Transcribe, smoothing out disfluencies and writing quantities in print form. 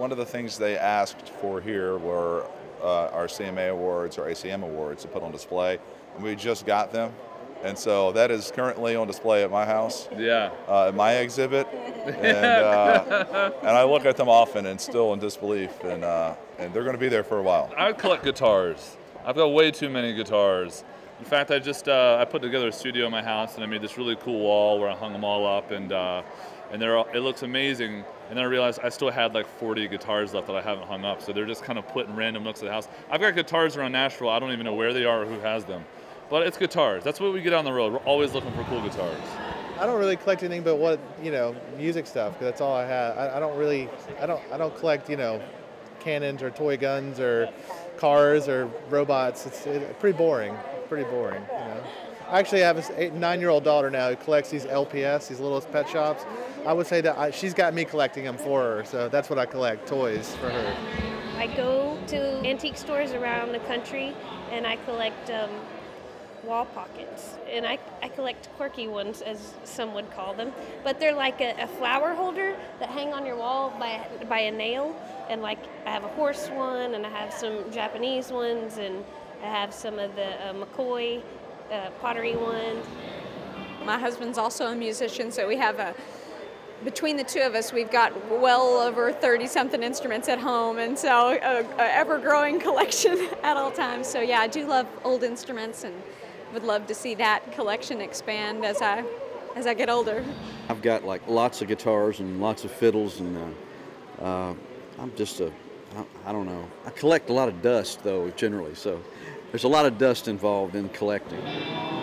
One of the things they asked for here were our CMA Awards or ACM Awards to put on display, and we just got them. And so that is currently on display at my house. Yeah. At my exhibit, and I look at them often and still in disbelief, and they're going to be there for a while. I collect guitars. I've got way too many guitars. In fact, I just I put together a studio in my house, and I made this really cool wall where I hung them all up, and they're all, it looks amazing. And then I realized I still had like 40 guitars left that I haven't hung up, so they're just kind of put in random nooks of the house. I've got guitars around Nashville. I don't even know where they are or who has them. But it's guitars. That's what we get on the road. We're always looking for cool guitars. I don't really collect anything but what, you know, music stuff, because that's all I have. I don't collect, you know, cannons or toy guns or cars or robots. It's pretty boring. Pretty boring, you know. I actually have a 9-year-old daughter now who collects these LPS, these Littlest Pet Shops. I would say that she's got me collecting them for her, so that's what I collect, toys for her. I go to antique stores around the country and I collect wall pockets, and I collect quirky ones, as some would call them, but they're like a flower holder that hang on your wall by a nail, and like I have a horse one, and I have some Japanese ones, and I have some of the McCoy pottery ones. My husband's also a musician, so we have between the two of us, we've got well over 30-something instruments at home, and so an ever-growing collection at all times. So yeah, I do love old instruments, and would love to see that collection expand as I get older. I've got like lots of guitars and lots of fiddles, and I'm just I don't know. I collect a lot of dust though, generally, so there's a lot of dust involved in collecting.